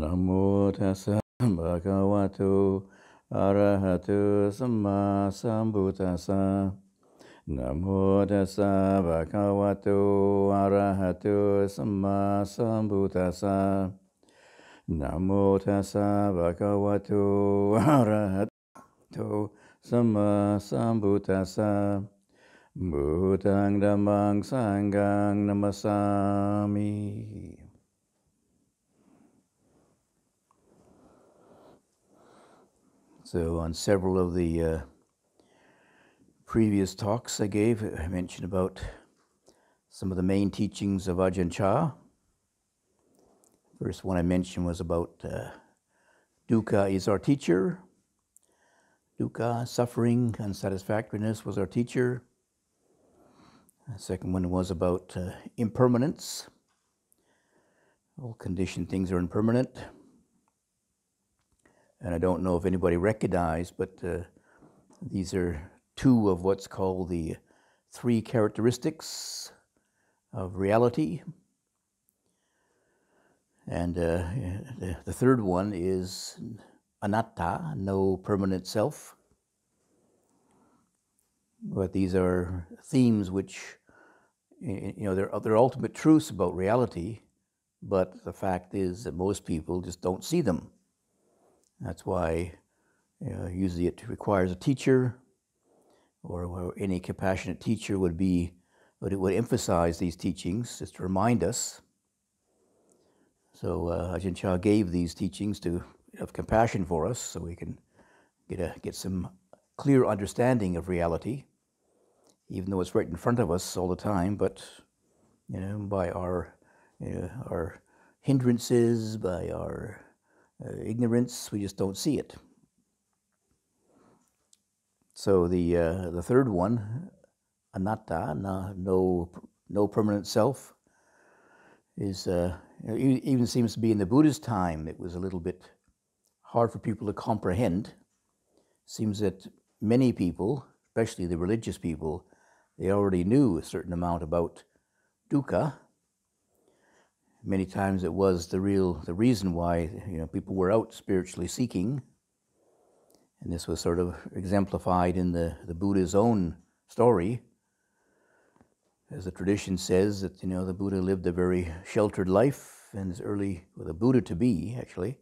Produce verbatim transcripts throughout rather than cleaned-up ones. Namo tassa bhagavato arahato samma sambuddhassa. Namo tassa bhagavato arahato samma sambuddhassa. Namo tassa bhagavato arahato samma sambuddhassa. Bhutang dhammang sanghang namasami. So on several of the uh, previous talks I gave, I mentioned about some of the main teachings of Ajahn Chah. First one I mentioned was about uh, dukkha is our teacher. Dukkha, suffering, unsatisfactoriness was our teacher. The second one was about uh, impermanence. All conditioned things are impermanent. And I don't know if anybody recognized, but uh, these are two of what's called the three characteristics of reality. And uh, the, the third one is anattā, no permanent self. But these are themes which, you know, they're, they're ultimate truths about reality, but the fact is that most people just don't see them. That's why you know, usually it requires a teacher, or, or any compassionate teacher would be, but it would emphasize these teachings just to remind us. So uh, Ajahn Chah gave these teachings to have compassion for us, so we can get a get some clear understanding of reality, even though it's right in front of us all the time. But you know, by our you know, our hindrances, by our Uh, ignorance, we just don't see it. So the uh, the third one, anattā, na, no no permanent self, is uh, even seems to be in the Buddha's time. It was a little bit hard for people to comprehend. Seems that many people, especially the religious people, they already knew a certain amount about dukkha. Many times it was the real, the reason why you know people were out spiritually seeking, and this was sort of exemplified in the, the Buddha's own story. As the tradition says that you know the Buddha lived a very sheltered life in his early, well, the Buddha to be actually,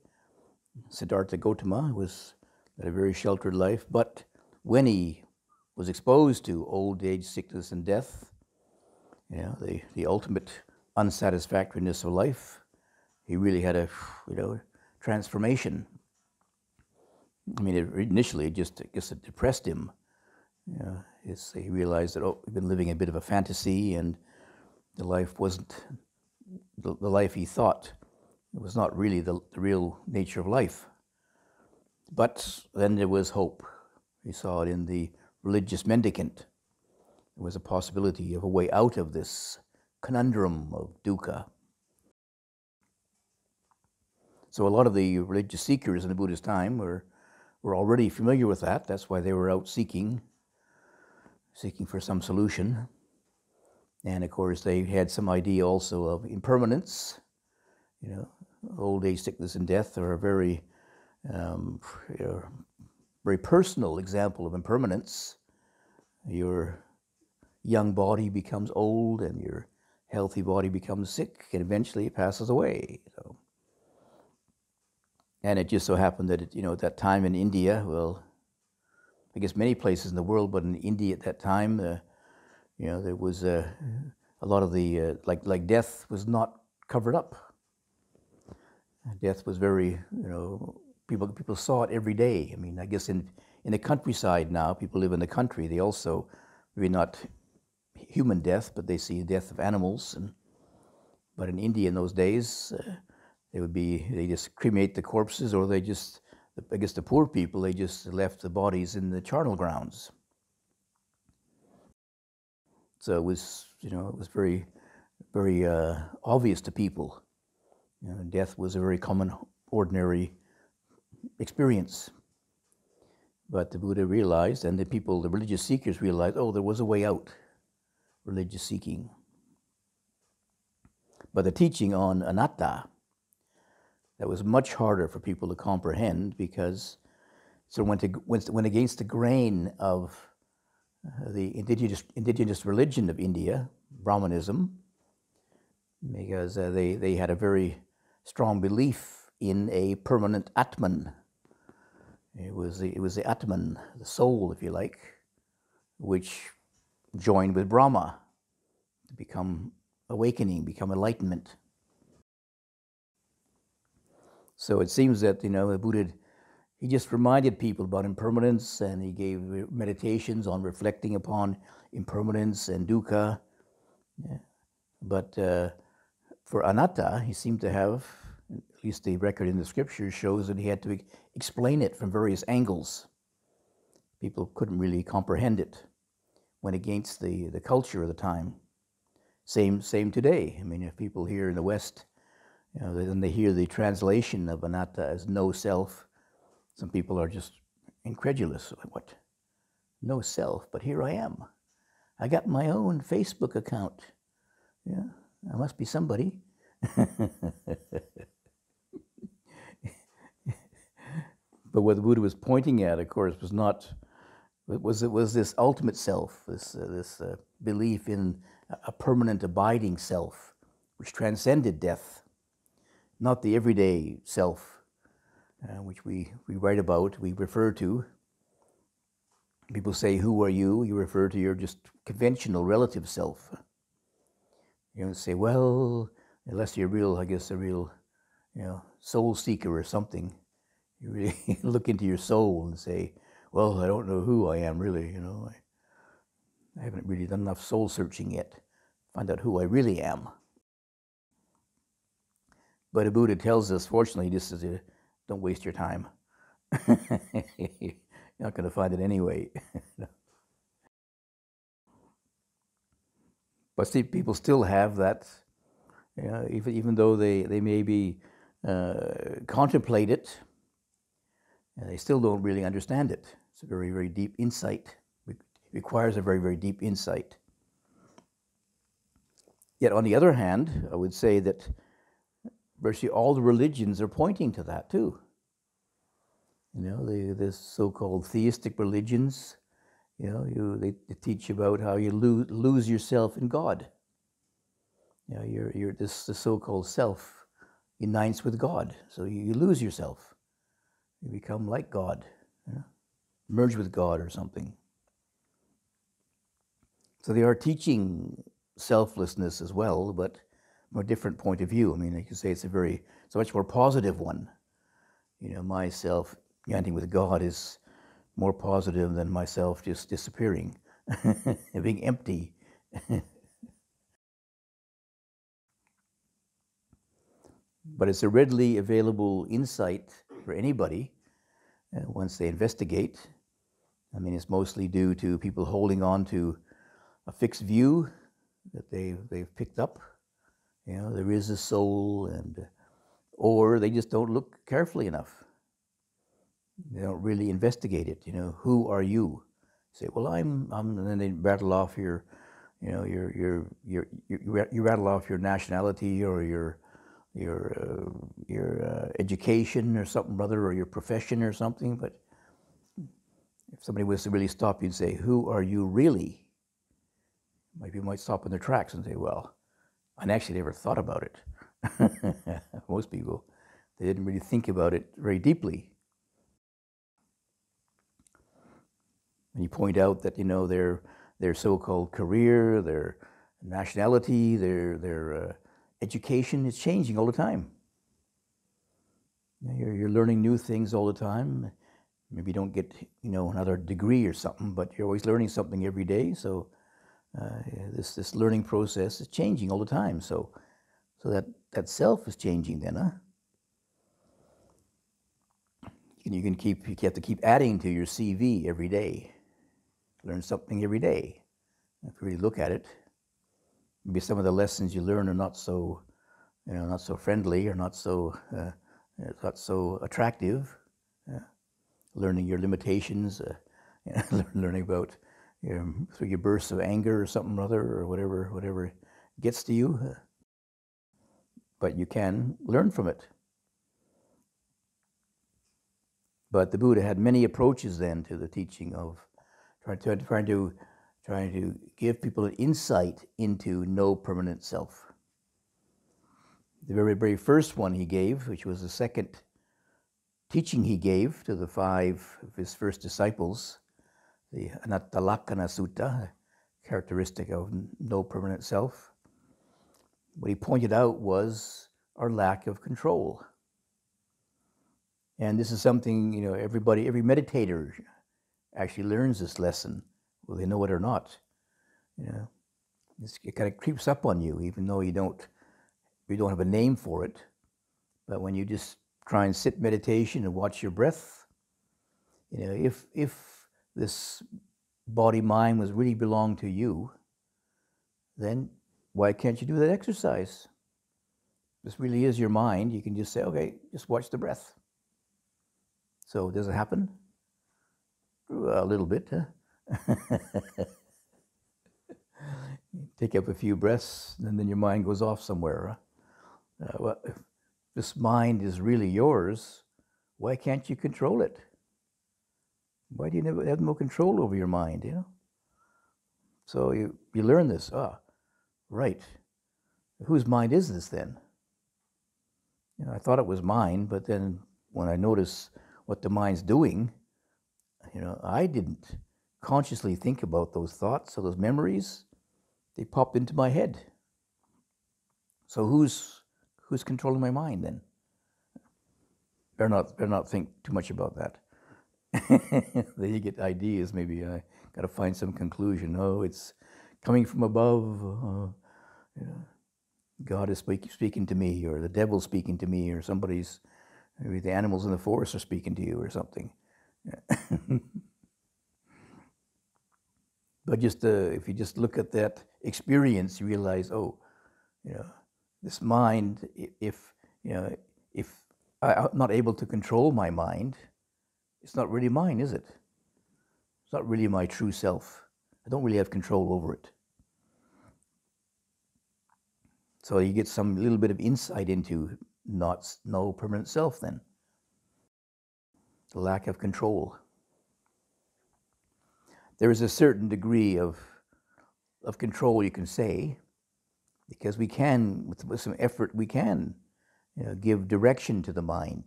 Siddhartha Gautama was a very sheltered life, but when he was exposed to old age, sickness, and death, you know the the ultimate unsatisfactoriness of life, he really had a you know transformation. I mean, it initially just I guess it depressed him. You know, it's, he realized that oh, he'd been living a bit of a fantasy, and the life wasn't the, the life he thought. It was not really the, the real nature of life. But then there was hope. He saw it in the religious mendicant. There was a possibility of a way out of this conundrum of dukkha. So a lot of the religious seekers in the Buddha's time were, were already familiar with that. That's why they were out seeking, seeking for some solution. And of course they had some idea also of impermanence. You know, old age, sickness, and death are a very, um, you know, very personal example of impermanence. Your young body becomes old, and your healthy body becomes sick, and eventually it passes away. So. And it just so happened that, it, you know, at that time in India, well, I guess many places in the world, but in India at that time, uh, you know, there was uh, a lot of the, uh, like, like death was not covered up. Death was very, you know, people, people saw it every day. I mean, I guess in, in the countryside now. People live in the country. They also, maybe not human death, but they see death of animals. And, but in India in those days, uh, they would be, they just cremate the corpses, or they just, I guess the poor people, they just left the bodies in the charnel grounds. So it was, you know, it was very, very uh, obvious to people. You know, death was a very common, ordinary experience. But the Buddha realized, and the people, the religious seekers realized, oh, there was a way out, religious seeking. But the teaching on anattā, that was much harder for people to comprehend, because it sort of went, to, went, went against the grain of uh, the indigenous, indigenous religion of India, Brahmanism, because uh, they, they had a very strong belief in a permanent Atman. It was, the, it was the Atman, the soul, if you like, which joined with Brahma to become awakening, become enlightenment. So it seems that, you know, the Buddha, he just reminded people about impermanence, and he gave meditations on reflecting upon impermanence and dukkha. Yeah. But uh, for anattā, he seemed to have, at least the record in the scripture shows that he had to explain it from various angles. People couldn't really comprehend it. Went against the, the culture of the time. Same, same today. I mean, if people here in the West, you know, then they hear the translation of anatta as no self, some people are just incredulous. What? No self, but here I am. I got my own Facebook account. Yeah, I must be somebody. But what the Buddha was pointing at, of course, was not, it was, it was this ultimate self, this, uh, this uh, belief in a permanent abiding self, which transcended death, not the everyday self, uh, which we, we write about, we refer to. People say, who are you? You refer to your just conventional relative self. You don't say, well, unless you're real, I guess a real, you know, soul seeker or something. You really look into your soul and say, well, I don't know who I am really, you know. I, I haven't really done enough soul searching yet. Find out who I really am. But the Buddha tells us, fortunately, this is a, don't waste your time. You're not going to find it anyway. But see, people still have that, you know, even, even though they, they may be uh, contemplate it, and they still don't really understand it. It's a very, very deep insight. It requires a very, very deep insight. Yet on the other hand, I would say that virtually all the religions are pointing to that too. You know, the, the so-called theistic religions, you know, you, they, they teach about how you loo lose yourself in God. You know, you're, you're this, the so-called self unites with God, so you, you lose yourself. You become like God, you know, merge with God or something. So they are teaching selflessness as well, but from a different point of view. I mean, I could say it's a very, it's a much more positive one. You know, myself uniting with God is more positive than myself just disappearing, being empty. But it's a readily available insight for anybody uh, once they investigate. I mean, it's mostly due to people holding on to a fixed view that they, they've picked up. You know, there is a soul, and or they just don't look carefully enough. They don't really investigate it. You know, who are you? Say, well, I'm, I'm, and then they rattle off your, you know, your, your, your, your you rattle off your nationality, or your, your, uh, your uh, education or something, brother, or your profession or something. But if somebody was to really stop you and say, who are you really? Maybe you might stop in their tracks and say, well, I actually never thought about it. Most people, they didn't really think about it very deeply. And you point out that, you know, their their so-called career, their nationality, their their uh, education is changing all the time. You know, you're, you're learning new things all the time. Maybe you don't get, you know, another degree or something, but you're always learning something every day. So uh, this this learning process is changing all the time. So so that that self is changing then, huh? And you can keep, you have to keep adding to your C V every day. Learn something every day. If you really look at it, maybe some of the lessons you learn are not so, you know, not so friendly or not so, uh, not so attractive. Uh, learning your limitations, uh, you know, learning about your, through your bursts of anger or something or other, or whatever, whatever gets to you. Uh, but you can learn from it. But the Buddha had many approaches then to the teaching of trying to trying to trying to give people an insight into no permanent self. The very very first one he gave, which was the second teaching he gave to the five of his first disciples, the Anattalakkhana Sutta, characteristic of no permanent self. What he pointed out was our lack of control. And this is something, you know, everybody, every meditator actually learns this lesson, whether they know it or not. You know, it's, it kind of creeps up on you, even though you don't, you don't have a name for it. But when you just try and sit meditation and watch your breath, you know, if, if this body-mind was really belong to you, then why can't you do that exercise? This really is your mind. You can just say, okay, just watch the breath. So does it happen? A little bit, huh? Take up a few breaths, and then your mind goes off somewhere. Huh? Uh, well, if this mind is really yours, why can't you control it? Why do you never have no control over your mind? You know. So you you learn this. Ah, right. Whose mind is this then? You know, I thought it was mine, but then when I notice what the mind's doing, you know, I didn't consciously think about those thoughts or those memories. They popped into my head. So who's who's controlling my mind then? Better not better not think too much about that. Then you get ideas. Maybe I got to find some conclusion. Oh, it's coming from above. Oh, you know, God is speak, speaking to me, or the devil's speaking to me, or somebody's. Maybe the animals in the forest are speaking to you or something. But just uh, if you just look at that experience, you realize, oh, you know, this mind, if, you know, if I'm not able to control my mind, it's not really mine, is it? It's not really my true self. I don't really have control over it. So you get some little bit of insight into Not no permanent self then. The lack of control. There is a certain degree of of control, you can say, because we can, with, with some effort, we can, you know, give direction to the mind.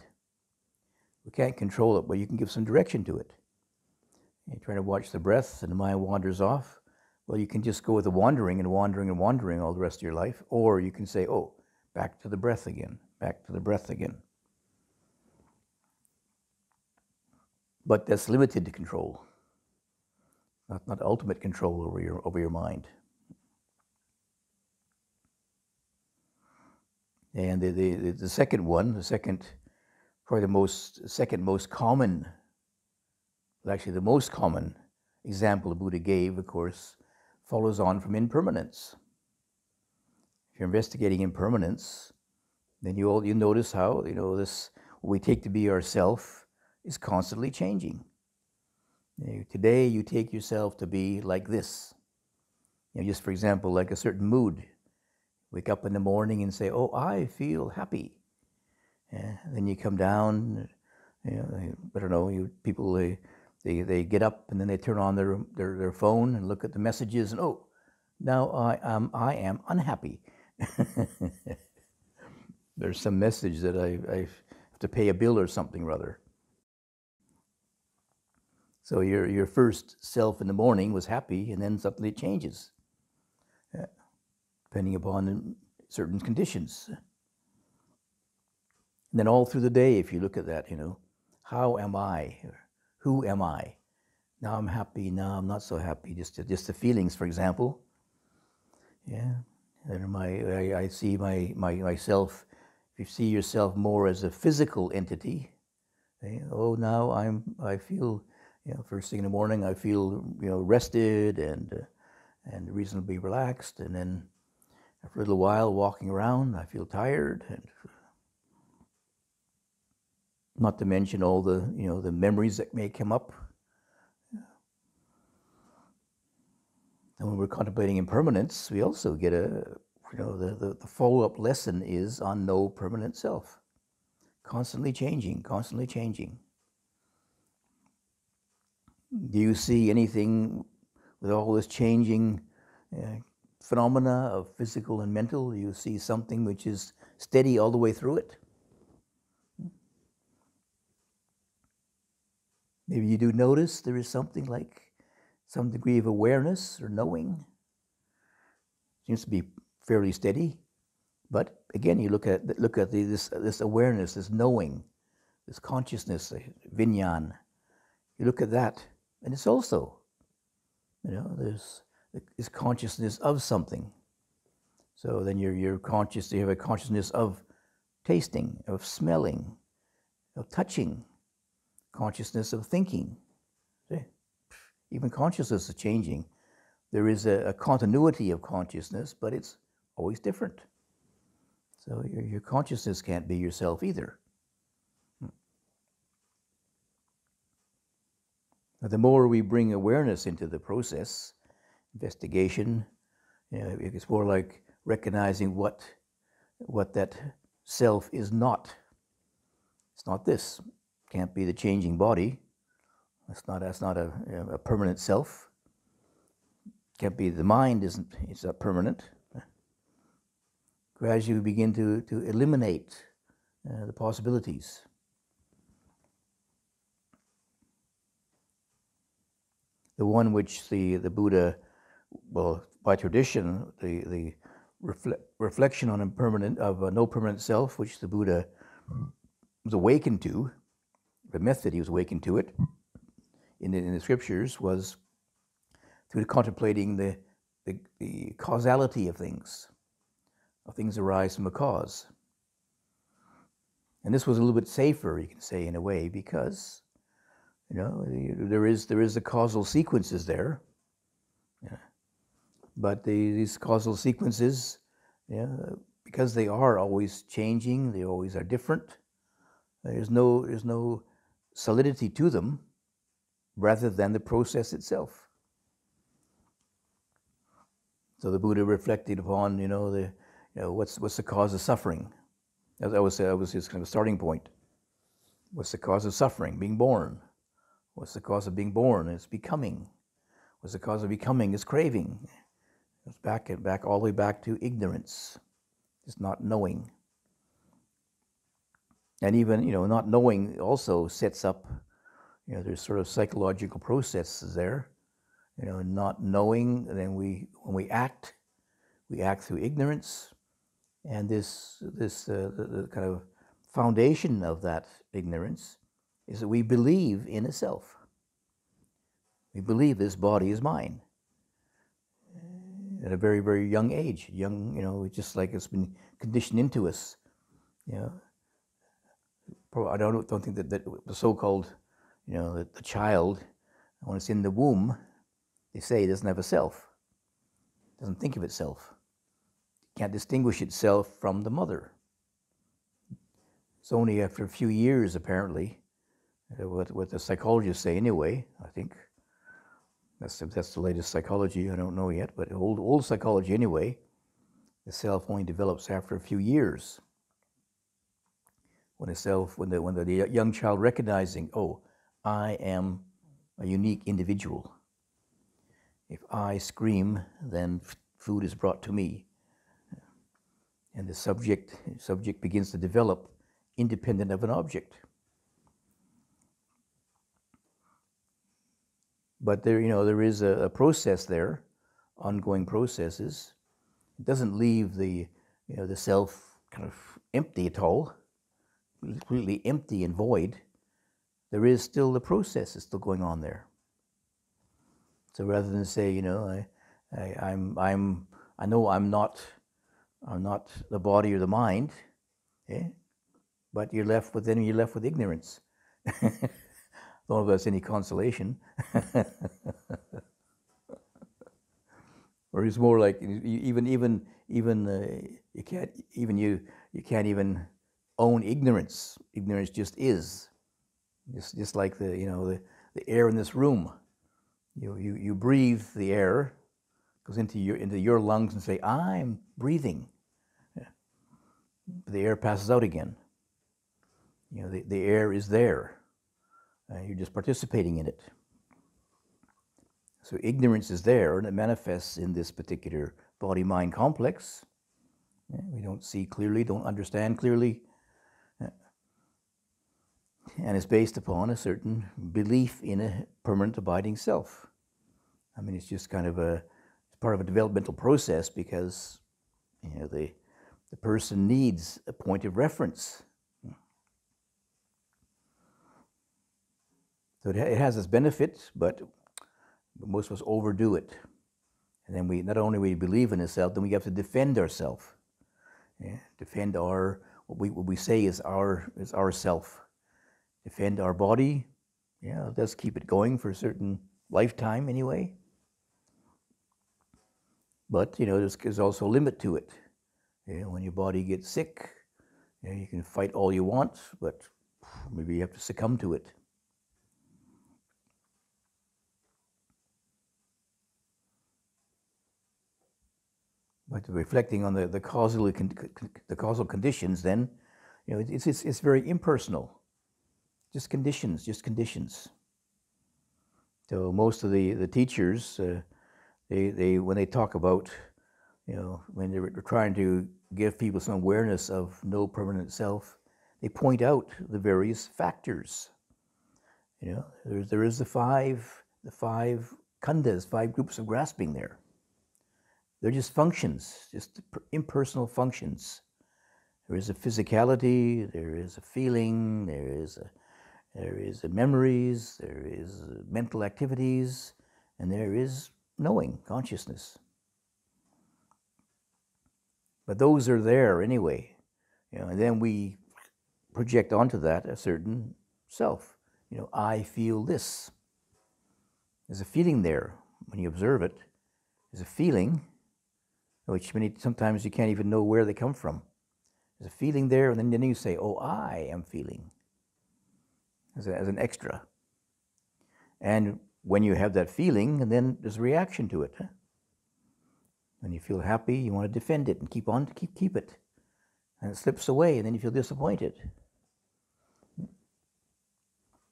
We can't control it, but you can give some direction to it. You're trying to watch the breath, and the mind wanders off. Well, you can just go with the wandering and wandering and wandering all the rest of your life, or you can say, oh, back to the breath again. Back to the breath again. But that's limited to control, not, not ultimate control over your, over your mind. And the, the, the second one, the second, probably the most, second most common, well, actually the most common example the Buddha gave, of course, follows on from impermanence. If you're investigating impermanence, then you all, you notice how, you know, this what we take to be ourself is constantly changing. You know, today you take yourself to be like this. You know, just for example, like a certain mood. Wake up in the morning and say, "Oh, I feel happy." Yeah, and then you come down. You know, I don't know. You people they, they they get up and then they turn on their their their phone and look at the messages and oh, now I am I am unhappy. There's some message that I, I have to pay a bill or something or other. So your, your first self in the morning was happy, and then suddenly it changes, uh, depending upon certain conditions. And then all through the day, if you look at that, you know, how am I? Who am I? Now I'm happy, now I'm not so happy. Just, just the feelings, for example. Yeah, and my, I, I see my, my, myself, if you see yourself more as a physical entity, okay? Oh, now I'm, I feel, you know, first thing in the morning, I feel, you know, rested and, uh, and reasonably relaxed. And then after a little while walking around, I feel tired. And not to mention all the, you know, the memories that may come up. And when we're contemplating impermanence, we also get a, you know, the, the, the follow-up lesson is on no permanent self. Constantly changing, constantly changing. Do you see anything with all this changing uh, phenomena of physical and mental? Do you see something which is steady all the way through it? Maybe you do notice there is something like some degree of awareness or knowing. Seems to be fairly steady, but again, you look at look at the, this this awareness, this knowing, this consciousness, viññāṇa. You look at that, and it's also, you know, there's this consciousness of something. So then you're you're conscious. You have a consciousness of tasting, of smelling, of touching, consciousness of thinking. Even consciousness is changing. There is a, a continuity of consciousness, but it's always different. So your, your consciousness can't be yourself either. But the more we bring awareness into the process, investigation, you know, it's more like recognizing what, what that self is not. It's not this. Can't be the changing body. That's not, that's not a, a permanent self. Can't be, the mind isn't, it's not permanent. Gradually we begin to, to eliminate uh, the possibilities. The one which the, the Buddha, well, by tradition, the, the refle reflection on impermanent, of a no permanent self, which the Buddha was awakened to, the method he was awakened to it, In the, in the scriptures was through contemplating the, the, the causality of things. Things arise from a cause. And this was a little bit safer, you can say, in a way, because, you know, there is, there is the causal sequences there. Yeah. But the, these causal sequences, yeah, because they are always changing, they always are different, there's no, there's no solidity to them, rather than the process itself. So the Buddha reflected upon, you know, the, you know, what's what's the cause of suffering? That was that was his kind of starting point. What's the cause of suffering? Being born. What's the cause of being born? It's becoming. What's the cause of becoming? It's craving. It's back and back all the way back to ignorance. It's not knowing. And even, you know, not knowing also sets up, you know, there's sort of psychological processes there, you know, not knowing. Then we, when we act, we act through ignorance, and this, this uh, the, the kind of foundation of that ignorance is that we believe in a self. We believe this body is mine. At a very, very young age, young, you know, just like it's been conditioned into us. You know, I don't don't think that, that the so-called, you know, the, the child, when it's in the womb, they say it doesn't have a self. It doesn't think of itself. It can't distinguish itself from the mother. It's only after a few years, apparently, what, what the psychologists say anyway, I think. That's, that's the latest psychology, I don't know yet, but old, old psychology anyway, the self only develops after a few years. When the self, when the, when the young child recognizing, oh, I am a unique individual. If I scream, then food is brought to me. And the subject, subject begins to develop independent of an object. But there, you know, there is a, a process there, ongoing processes. It doesn't leave the, you know, the self kind of empty at all, completely empty and void. there is still the process that's still going on there. So rather than say, you know, I, I, I'm, I'm, I know I'm not, I'm not the body or the mind, okay? But you're left with then you're left with ignorance. Don't give us any consolation. Or it's more like even even even uh, you can't even you you can't even own ignorance. Ignorance just is. Just just like the you know the, the air in this room. You you you breathe the air, goes into your into your lungs and say, I'm breathing. Yeah. The air passes out again. You know, the, the air is there. Uh, you're just participating in it. So ignorance is there, and it manifests in this particular body-mind complex. Yeah, we don't see clearly, don't understand clearly. Yeah. And it's based upon a certain belief in a permanent abiding self. I mean, it's just kind of a it's part of a developmental process because, you know, the, the person needs a point of reference. So it has its benefits, but most of us overdo it. And then we, not only we believe in ourselves, then we have to defend ourselves. Yeah? Defend our, what we, what we say is our, is our self. Defend our body. Yeah, it does keep it going for a certain lifetime anyway. But, you know, there's, there's also a limit to it. Yeah? When your body gets sick, you know, you can fight all you want, but maybe you have to succumb to it. But reflecting on the, the causal the causal conditions, then, you know, it's it's it's very impersonal, just conditions, just conditions. So most of the the teachers, uh, they they when they talk about, you know, when they're trying to give people some awareness of no permanent self, they point out the various factors. You know, there there is the five the five khandhas, five groups of grasping there. They're just functions, just impersonal functions. There is a physicality, there is a feeling, there is a, there is a memories, there is mental activities, and there is knowing, consciousness. But those are there anyway, you know, and then we project onto that a certain self. You know, I feel this. There's a feeling there when you observe it. There's a feeling, which many sometimes you can't even know where they come from. There's a feeling there, and then, then you say, oh, I am feeling, as, a, as an extra. And when you have that feeling, and then there's a reaction to it. Huh? When you feel happy, you want to defend it and keep on to keep, keep it. And it slips away, and then you feel disappointed.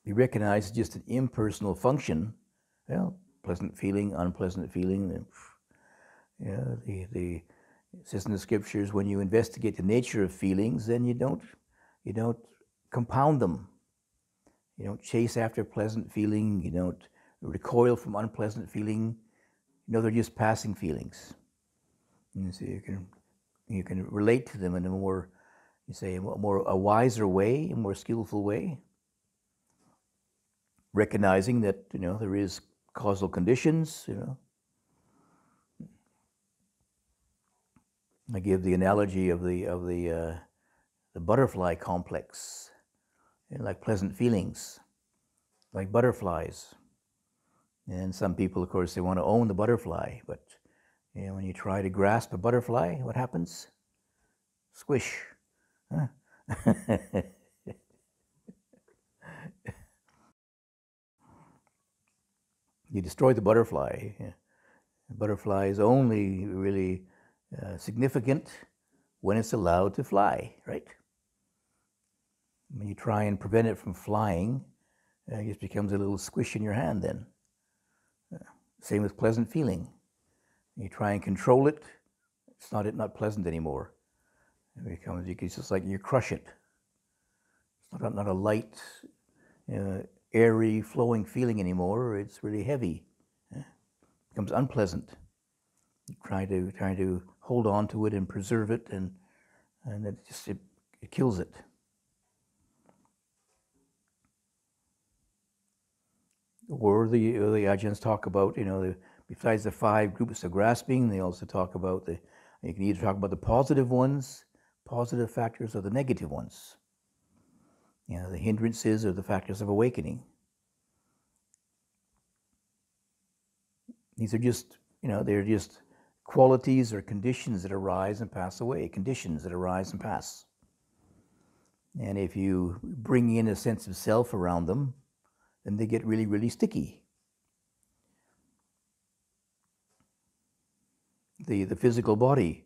You recognize it's just an impersonal function. Well, pleasant feeling, unpleasant feeling, and you know, the, the, it says in the scriptures, when you investigate the nature of feelings, then you don't, you don't compound them. You don't chase after pleasant feeling, you don't recoil from unpleasant feeling. You know, they're just passing feelings. And so you can, you can relate to them in a more, you say, a more, a wiser way, a more skillful way. Recognizing that, you know, there is causal conditions, you know. I give the analogy of the of the uh, the butterfly complex, you know, like pleasant feelings, like butterflies. And some people, of course, they want to own the butterfly, but you know, when you try to grasp a butterfly, what happens? Squish. Huh? You destroy the butterfly. The butterfly is only really Uh, significant when it's allowed to fly, right? When you try and prevent it from flying, uh, it just becomes a little squish in your hand then. Uh, same with pleasant feeling. You try and control it, it's not, it not pleasant anymore. It becomes, it's just like you crush it. It's not, not a light, uh, airy, flowing feeling anymore, it's really heavy. Uh, it becomes unpleasant. Try to try to hold on to it and preserve it, and and it just it, it kills it. or the early Ajahns talk about, you know, the, besides the five groups of grasping, they also talk about the, you can either talk about the positive ones, positive factors, or the negative ones. You know, the hindrances or the factors of awakening. These are just, you know, they're just qualities or conditions that arise and pass away, conditions that arise and pass. And if you bring in a sense of self around them, then they get really, really sticky. The, the physical body,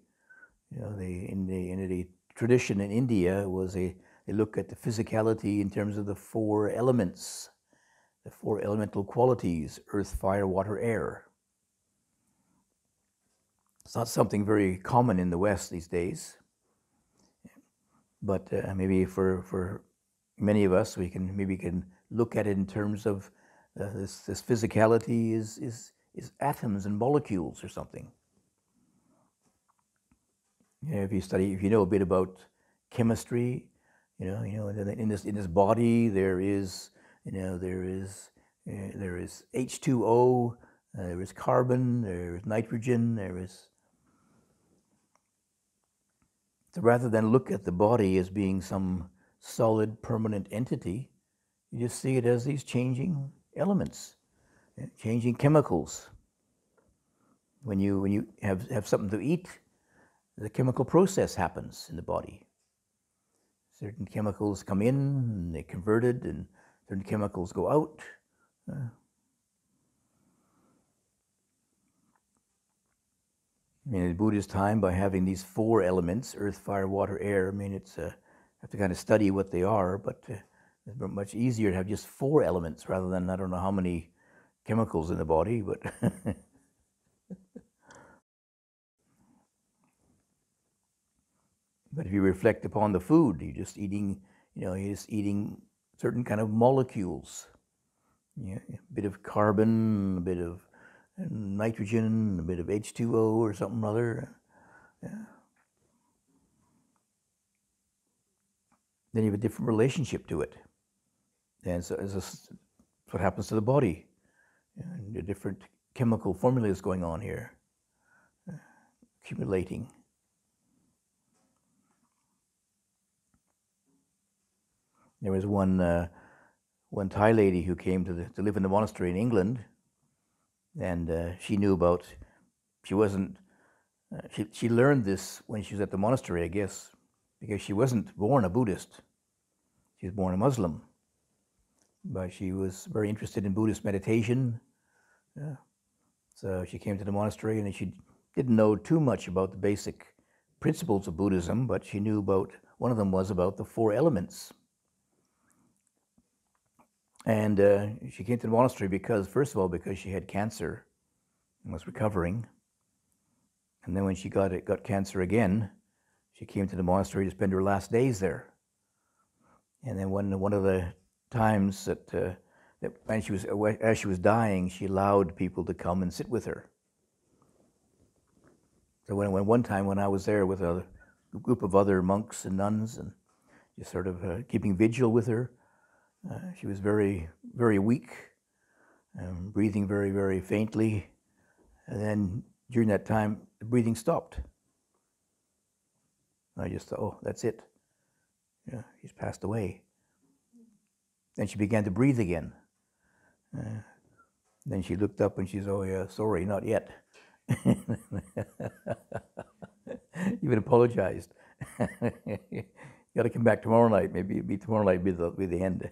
you know, the, in, the, in the tradition in India was a, they look at the physicality in terms of the four elements, the four elemental qualities, earth, fire, water, air. It's not something very common in the West these days, but uh, maybe for, for many of us, we can maybe can look at it in terms of uh, this, this physicality is, is, is atoms and molecules or something. You know, if you study, if you know a bit about chemistry, you know, you know, in this in this body there is, you know, there is uh, there is H two O, uh, there is carbon, there is nitrogen, there is. So rather than look at the body as being some solid, permanent entity, you just see it as these changing elements, changing chemicals. When you when you have have something to eat, the chemical process happens in the body. Certain chemicals come in, and they're converted, and certain chemicals go out. Uh, I mean, in Buddha's time, by having these four elements, earth, fire, water, air, I mean, it's, uh, you have to kind of study what they are, but uh, it's much easier to have just four elements rather than, I don't know how many chemicals in the body, but... But if you reflect upon the food, you're just eating, you know, you're just eating certain kind of molecules. Yeah, a bit of carbon, a bit of nitrogen, a bit of H two O or something or other. Yeah. Then you have a different relationship to it. And so it's just what happens to the body. And the different chemical formulas going on here, uh, accumulating. There was one, uh, one Thai lady who came to, the, to live in the monastery in England, and uh, she knew about, she wasn't, uh, she, she learned this when she was at the monastery, I guess, because she wasn't born a Buddhist. She was born a Muslim, but she was very interested in Buddhist meditation. Yeah. So she came to the monastery, and she didn't know too much about the basic principles of Buddhism, but she knew about, one of them was about the four elements. And uh, she came to the monastery because, first of all, because she had cancer and was recovering. And then when she got it, got cancer again, she came to the monastery to spend her last days there. And then one one of the times that, uh, that when she was as she was dying, she allowed people to come and sit with her. So when, when one time when I was there with a group of other monks and nuns and just sort of uh, keeping vigil with her. Uh, she was very, very weak, um, breathing very, very faintly. And then during that time, the breathing stopped. And I just thought, oh, that's it. Yeah, she's passed away. Then she began to breathe again. Uh, then she looked up and she said, oh, yeah, sorry, not yet. Even apologized. You got to come back tomorrow night. Maybe it'd be tomorrow night be the be the end.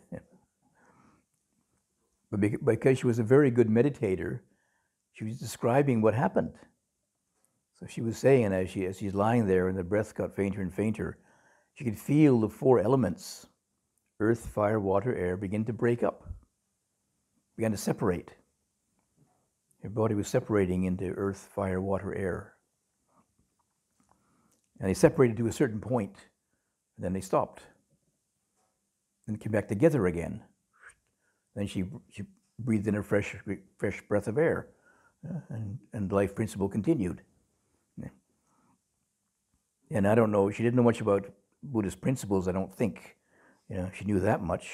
But because she was a very good meditator, she was describing what happened. So she was saying, as she as she's lying there, and the breath got fainter and fainter, she could feel the four elements, earth, fire, water, air, begin to break up, began to separate. Her body was separating into earth, fire, water, air, and they separated to a certain point. Then they stopped and came back together again. Then she, she breathed in a fresh, fresh breath of air, uh, and, and life principle continued. Yeah. And I don't know, she didn't know much about Buddhist principles, I don't think. You know, she knew that much.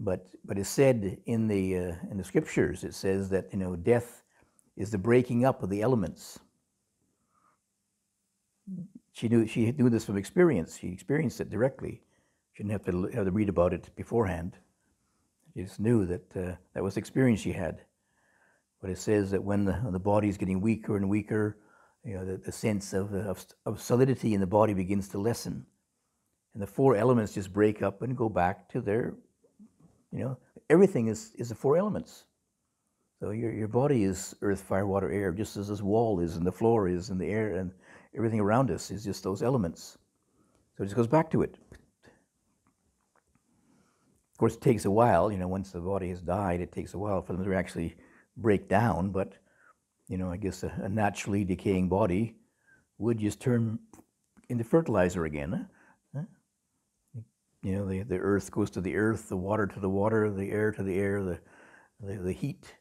But but it's said in the uh, in the scriptures, it says that you know death is the breaking up of the elements. She knew she knew this from experience. She experienced it directly. She didn't have to have to read about it beforehand. She just knew that uh, that was the experience she had. But it says that when the, when the body is getting weaker and weaker, you know, the, the sense of, of of solidity in the body begins to lessen, and the four elements just break up and go back to their, you know, everything is is the four elements. So your your body is earth, fire, water, air, just as this wall is, and the floor is, and the air, and everything around us is just those elements. So it just goes back to it. Of course, it takes a while. You know, once the body has died, it takes a while for them to actually break down. But you know, I guess a, a naturally decaying body would just turn into fertilizer again. Huh? You know, the, the earth goes to the earth, the water to the water, the air to the air, the, the, the heat,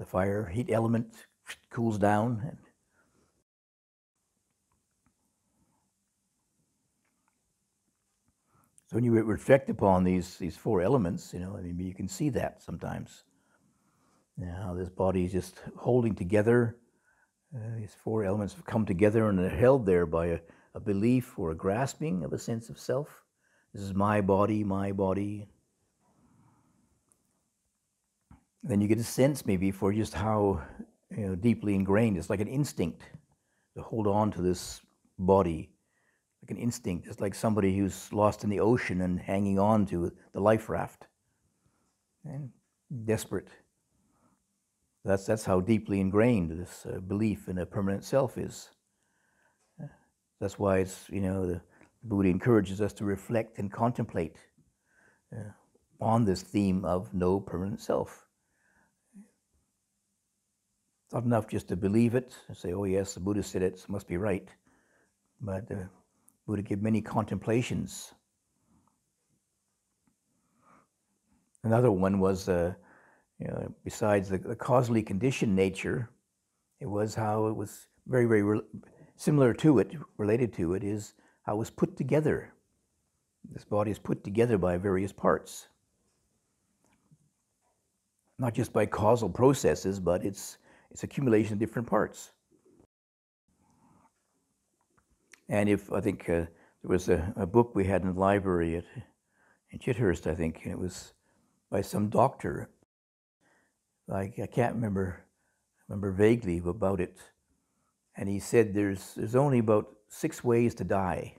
the fire, heat element cools down. And so when you reflect upon these, these four elements, you know, I mean, you can see that sometimes. You know, how this body is just holding together. Uh, these four elements have come together and are held there by a, a belief or a grasping of a sense of self. This is my body, my body. And then you get a sense maybe for just how you know, deeply ingrained. It's like an instinct to hold on to this body, like an instinct. It's like somebody who's lost in the ocean and hanging on to the life raft, and desperate. That's, that's how deeply ingrained this uh, belief in a permanent self is. That's why it's, you know, the Buddha encourages us to reflect and contemplate uh, on this theme of no permanent self. It's not enough just to believe it and say, oh yes, the Buddha said it, so it must be right. But the uh, Buddha gave many contemplations. Another one was, uh, you know, besides the, the causally conditioned nature, it was how it was very, very re similar to it, related to it, is how it was put together. This body is put together by various parts. Not just by causal processes, but it's, it's accumulation of different parts. And if, I think, uh, there was a, a book we had in the library at, in Chithurst, I think, and it was by some doctor. I, I can't remember, remember vaguely about it. And he said there's, there's only about six ways to die.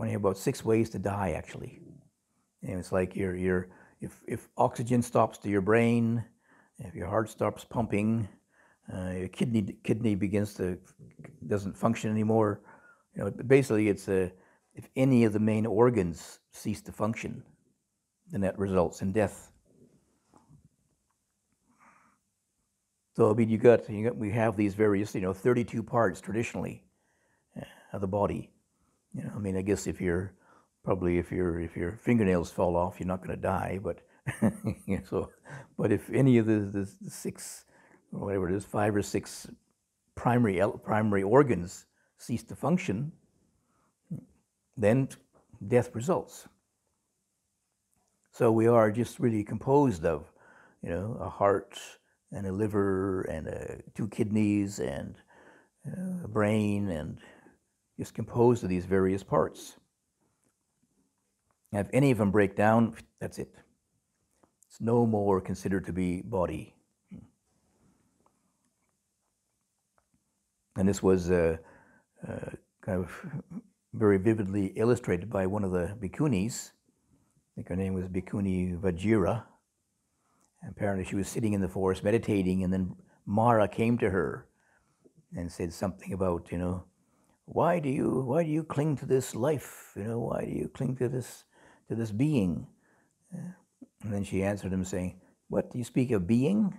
Only about six ways to die, actually. And it's like your your if if oxygen stops to your brain, if your heart stops pumping, uh, your kidney kidney begins to doesn't function anymore. You know, basically, it's a if any of the main organs cease to function, then that results in death. So I mean, you got you got we have these various you know thirty-two parts traditionally of the body. You know, I mean, I guess if you're, probably if you're, if your fingernails fall off, you're not going to die, but, you know, so, but if any of the, the six, or whatever it is, five or six primary, primary organs cease to function, then death results. So we are just really composed of, you know, a heart and a liver and a, two kidneys and a brain and is composed of these various parts. And if any of them break down, that's it. It's no more considered to be body. And this was uh, uh, kind of very vividly illustrated by one of the bhikkhunis. I think her name was Bhikkhuni Vajira. And apparently she was sitting in the forest meditating, and then Mara came to her and said something about, you know, Why do you why do you cling to this life? You know, why do you cling to this to this being? And then she answered him, saying, "What do you speak of being?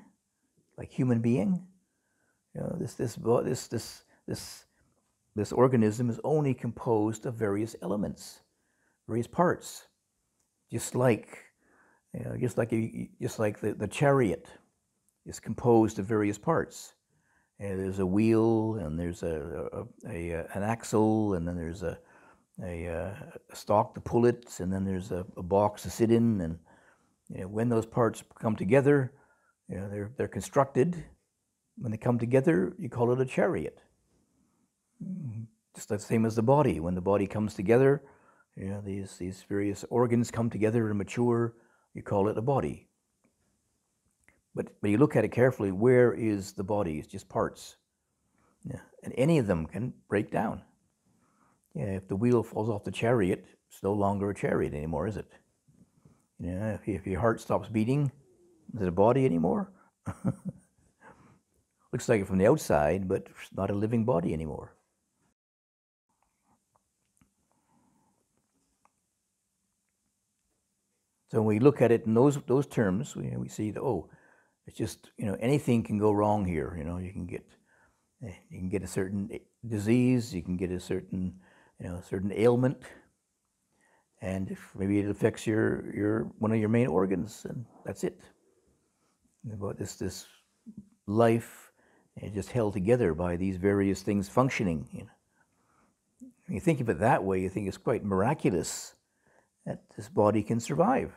Like human being? You know, this this this this this this organism is only composed of various elements, various parts. Just like you know, just like a, just like the, the chariot is composed of various parts." And there's a wheel, and there's a, a, a, a an axle, and then there's a, a, a stalk to pull it, and then there's a, a box to sit in, and You know, when those parts come together, you know, they're, they're constructed. When they come together, you call it a chariot. Just the same as the body. When the body comes together, you know, these, these various organs come together and mature, you call it a body. But when you look at it carefully, where is the body? It's just parts. Yeah. And any of them can break down. Yeah, if the wheel falls off the chariot, it's no longer a chariot anymore, is it? Yeah, if your heart stops beating, is it a body anymore? Looks like it from the outside, but it's not a living body anymore. So when we look at it in those those terms, we, we see that, oh, it's just, you know, anything can go wrong here. You know, you can get you can get a certain disease, you can get a certain, you know, a certain ailment, and if maybe it affects your your one of your main organs, and that's it. But this this life is just held together by these various things functioning. You know, when you think of it that way, you think it's quite miraculous that this body can survive.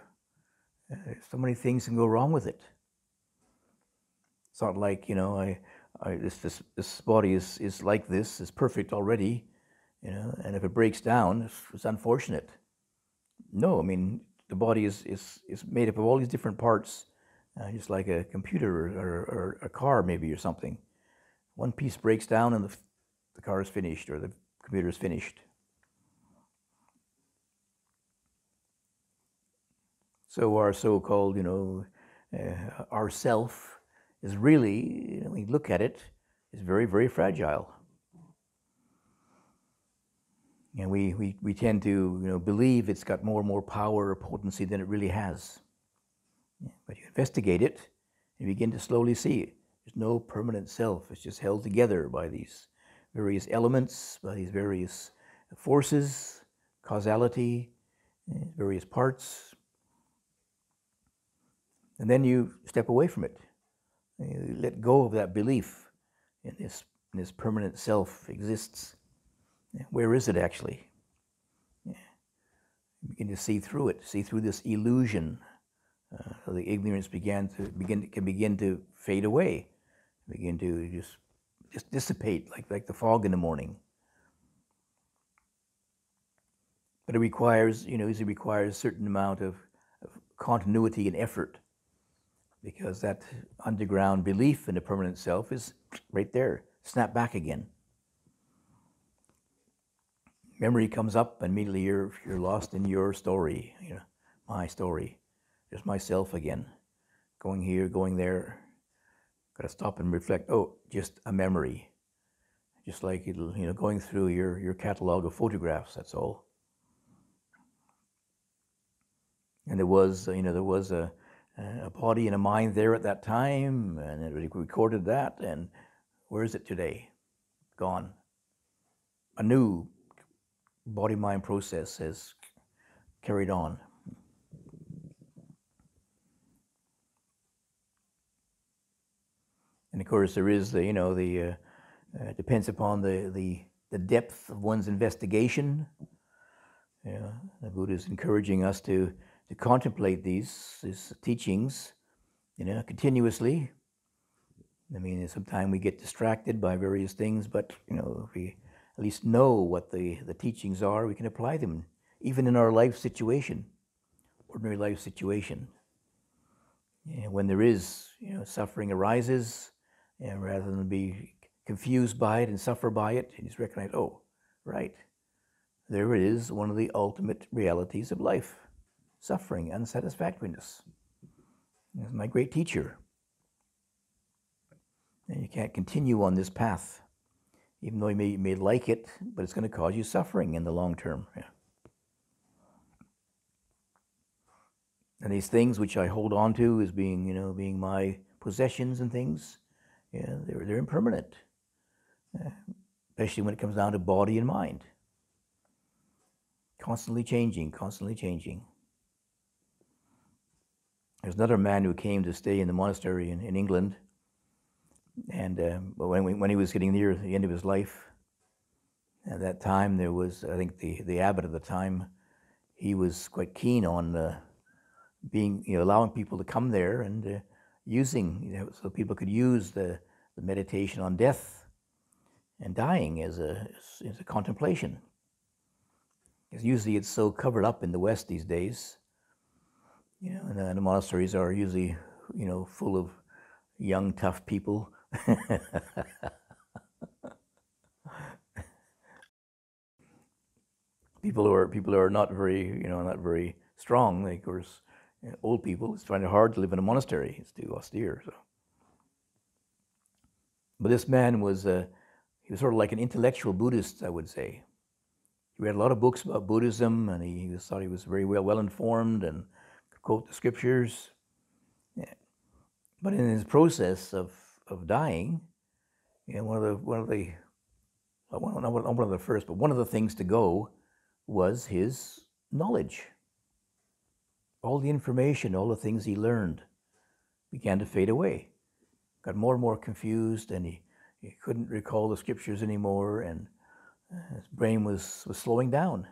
Uh, so many things can go wrong with it. It's not like, you know, I, I this, this this body is is like this, is perfect already, you know, and if it breaks down, it's, it's unfortunate. No, I mean, the body is is is made up of all these different parts, uh, just like a computer or, or, or a car maybe or something. One piece breaks down and the the car is finished or the computer is finished. So our so-called, you know, uh, ourself is really, you know, when you look at it, is very, very fragile. And we, we, we tend to, you know, believe it's got more and more power or potency than it really has. Yeah, but you investigate it, and you begin to slowly see it. There's no permanent self. It's just held together by these various elements, by these various forces, causality, various parts. And then you step away from it. You let go of that belief in this, in this permanent self exists. Where is it actually? Yeah. You begin to see through it, see through this illusion. Uh, so the ignorance began to begin can begin to fade away, begin to just just dissipate like like the fog in the morning. But it requires, you know, it requires a certain amount of, of continuity and effort. Because that underground belief in the permanent self is right there, snap back again. Memory comes up and immediately you're, you're lost in your story, you know, my story. There's myself again, going here, going there. Got to stop and reflect, oh, just a memory. Just like, you know, going through your, your catalog of photographs, that's all. And there was, you know, there was a, a body and a mind there at that time, and it recorded that, and where is it today? Gone. A new body-mind process has carried on. And of course there is the, you know, the, uh, uh, depends upon the, the, the depth of one's investigation. Yeah, the Buddha is encouraging us to to contemplate these, these teachings, you know, continuously. I mean, sometimes we get distracted by various things, but, you know, if we at least know what the, the teachings are, we can apply them, even in our life situation, ordinary life situation. You know, when there is, you know, suffering arises, and rather than be confused by it and suffer by it, you just recognize, oh, right, there it is, one of the ultimate realities of life. Suffering, unsatisfactoriness. That's my great teacher. And you can't continue on this path, even though you may, you may like it, but it's going to cause you suffering in the long term. Yeah. And these things which I hold on to as being, you know, being my possessions and things, yeah, they're, they're impermanent, yeah, especially when it comes down to body and mind. Constantly changing, constantly changing. There's another man who came to stay in the monastery in, in England, and uh, when, we, when he was getting near the end of his life, at that time there was, I think the, the abbot at the time, he was quite keen on uh, being, you know, allowing people to come there and uh, using, you know, so people could use the, the meditation on death and dying as a, as a contemplation. Because usually it's so covered up in the West these days, you know, and the monasteries are usually, you know, full of young, tough people. People who are people who are not very, you know, not very strong. Like, of course, you know, old people. It's kind of hard to live in a monastery. It's too austere. So, but this man was uh, he was sort of like an intellectual Buddhist, I would say. He read a lot of books about Buddhism, and he, he thought he was very well well informed and could quote the scriptures. Yeah. But in his process of of dying, you know, one of the one of the not one of the first, but one of the things to go was his knowledge. All the information, all the things he learned began to fade away. Got more and more confused, and he, he couldn't recall the scriptures anymore, and his brain was, was slowing down,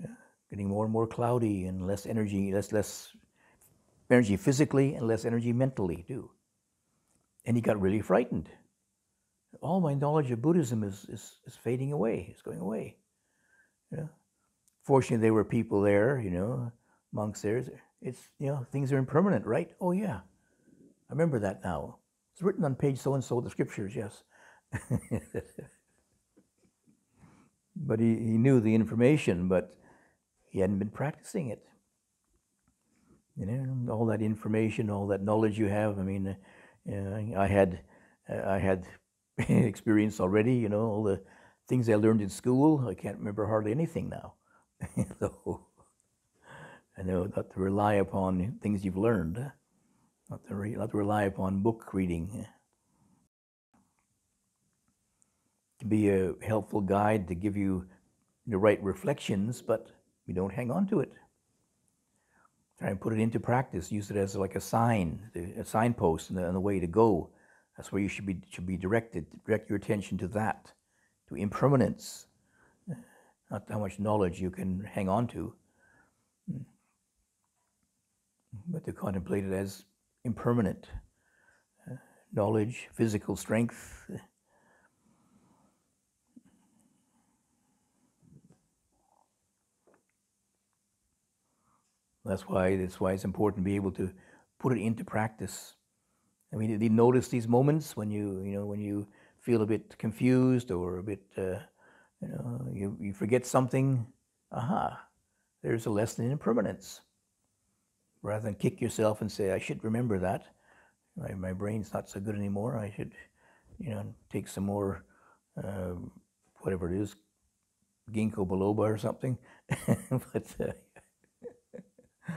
yeah, getting more and more cloudy, and less energy, less, less energy physically, and less energy mentally too. And he got really frightened. All my knowledge of Buddhism is, is, is fading away, it's going away. Yeah. Fortunately, there were people there, you know, monks there. It's, you know, things are impermanent, right? Oh, yeah. I remember that now. It's written on page so-and-so of the scriptures, yes. But he, he knew the information, but he hadn't been practicing it. You know, all that information, all that knowledge you have. I mean, uh, you know, I had, uh, I had experience already, you know, all the things I learned in school, I can't remember hardly anything now. So, I know not to rely upon things you've learned, not to, re not to rely upon book reading. To be a helpful guide to give you the right reflections, but we don't hang on to it. Try and put it into practice, use it as like a sign, a signpost on the, the way to go. That's where you should be, should be directed, direct your attention to that. To impermanence, not how much knowledge you can hang on to, but to contemplate it as impermanent. Uh, knowledge, physical strength. That's why, that's why it's important to be able to put it into practice. I mean, you notice these moments when you, you know, when you feel a bit confused or a bit, uh, you know, you, you forget something, aha, there's a lesson in impermanence. Rather than kick yourself and say, I should remember that, my, my brain's not so good anymore, I should, you know, take some more, uh, whatever it is, ginkgo biloba or something. But uh,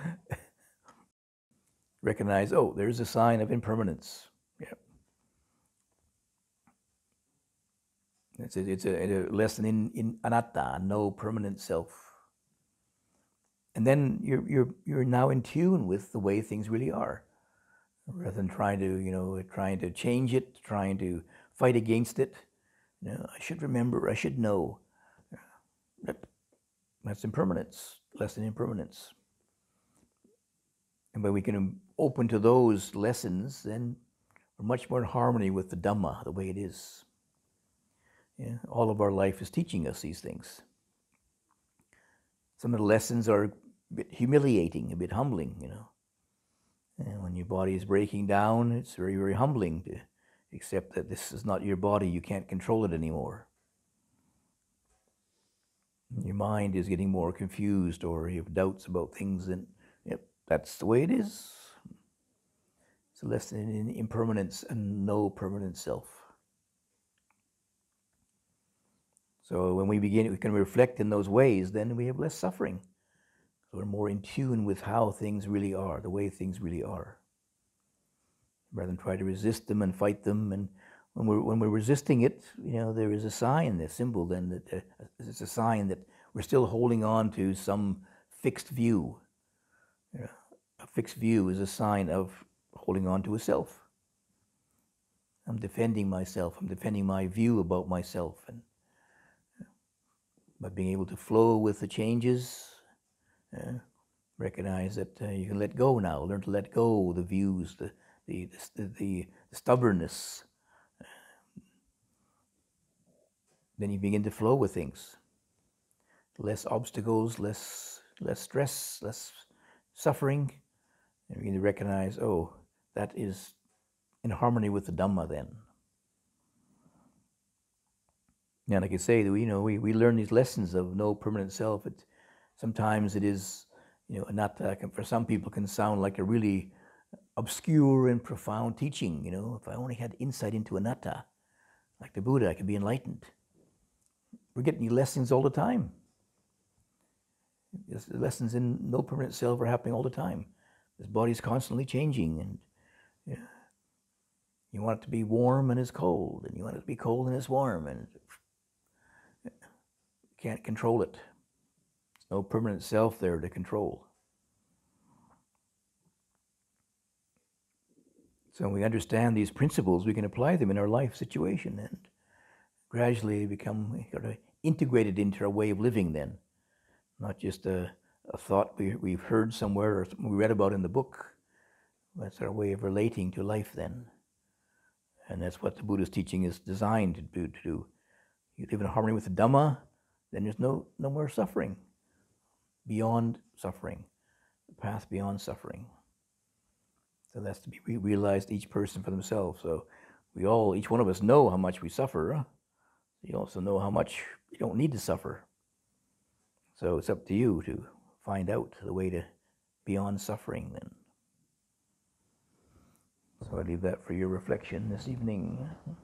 recognize, oh, there's a sign of impermanence. It's a, it's a, a lesson in, in anattā, no permanent self. And then you're, you're, you're now in tune with the way things really are. Rather than trying to, you know, trying to change it, trying to fight against it. You know, I should remember, I should know. That's impermanence, lesson in impermanence. And when we can open to those lessons, then we're much more in harmony with the Dhamma, the way it is. Yeah, all of our life is teaching us these things. Some of the lessons are a bit humiliating, a bit humbling, you know. And when your body is breaking down, it's very, very humbling to accept that this is not your body, you can't control it anymore. Your mind is getting more confused, or you have doubts about things, and yep, that's the way it is. It's a lesson in impermanence and no permanent self. So when we begin, we can reflect in those ways, then we have less suffering. So we're more in tune with how things really are, the way things really are. Rather than try to resist them and fight them, and when we're, when we're resisting it, you know, there is a sign, a symbol then, that uh, it's a sign that we're still holding on to some fixed view. You know, a fixed view is a sign of holding on to a self. I'm defending myself, I'm defending my view about myself, and but being able to flow with the changes, uh, Recognize that uh, you can let go now. Learn to let go the views, the the the, the stubbornness. Then you begin to flow with things. Less obstacles, less less stress, less suffering. And you begin to recognize, oh, that is in harmony with the Dhamma then. Now, like I say, you know, we, we learn these lessons of no permanent self. It, sometimes it is, you know, Anattā can, for some people can sound like a really obscure and profound teaching. You know, if I only had insight into Anattā, like the Buddha, I could be enlightened. We're getting these lessons all the time. There's lessons in no permanent self are happening all the time. This body is constantly changing, and you know, you want it to be warm and it's cold, and you want it to be cold and it's warm, and you can't control it. There's no permanent self there to control. So when we understand these principles, we can apply them in our life situation, and gradually become sort of integrated into our way of living then. Not just a, a thought we, we've heard somewhere or we read about in the book. That's our way of relating to life then. And that's what the Buddha's teaching is designed to do. To do. You live in harmony with the Dhamma, then there's no, no more suffering. Beyond suffering, the path beyond suffering. So that's to be re realized each person for themselves. So we all, each one of us know how much we suffer. You also know how much you don't need to suffer. So it's up to you to find out the way to beyond suffering then. So I leave that for your reflection this evening.